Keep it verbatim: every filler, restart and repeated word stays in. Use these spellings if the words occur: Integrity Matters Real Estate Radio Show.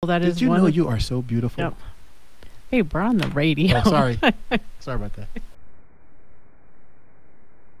Well, that Did is you know you are so beautiful? Yep. Hey, we're on the radio. Oh, sorry. Sorry about that.